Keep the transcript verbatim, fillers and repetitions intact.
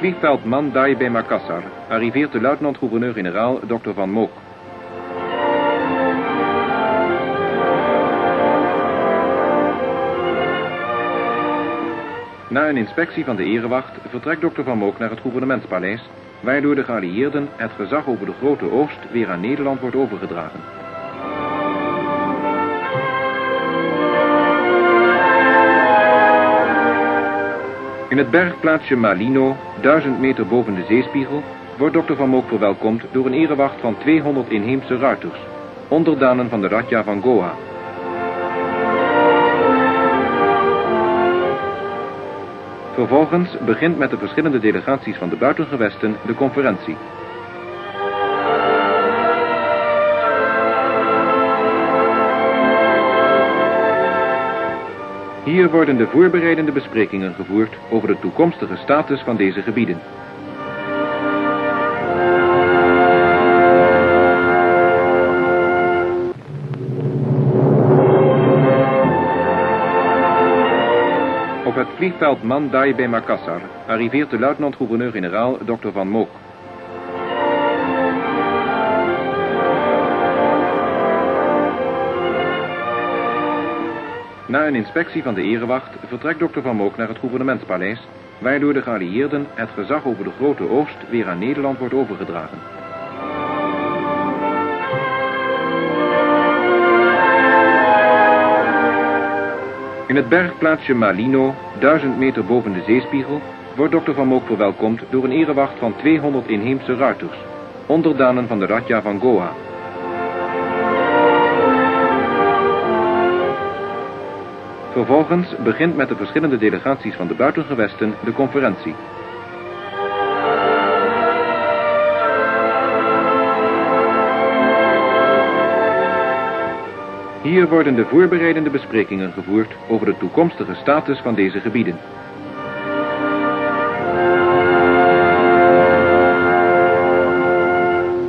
vliegveld Mandai bij Makassar arriveert de luitenant-gouverneur-generaal dokter Van Mook. Na een inspectie van de erewacht vertrekt dokter Van Mook naar het gouvernementspaleis, waardoor de geallieerden het gezag over de grote oogst weer aan Nederland wordt overgedragen. In het bergplaatsje Malino, duizend meter boven de zeespiegel, wordt dokter Van Mook verwelkomd door een erewacht van tweehonderd inheemse ruiters, onderdanen van de Radja van Goa. Vervolgens begint met de verschillende delegaties van de buitengewesten de conferentie. Hier worden de voorbereidende besprekingen gevoerd over de toekomstige status van deze gebieden. Op het vliegveld Mandai bij Makassar arriveert de luitenant-gouverneur-generaal dokter Van Mook. Na een inspectie van de erewacht vertrekt dokter Van Mook naar het gouvernementspaleis, waardoor de geallieerden het gezag over de grote oogst weer aan Nederland wordt overgedragen. In het bergplaatsje Malino, duizend meter boven de zeespiegel, wordt dokter Van Mook verwelkomd door een erewacht van tweehonderd inheemse ruiters, onderdanen van de Radja van Goa. Vervolgens begint met de verschillende delegaties van de buitengewesten de conferentie. Hier worden de voorbereidende besprekingen gevoerd over de toekomstige status van deze gebieden.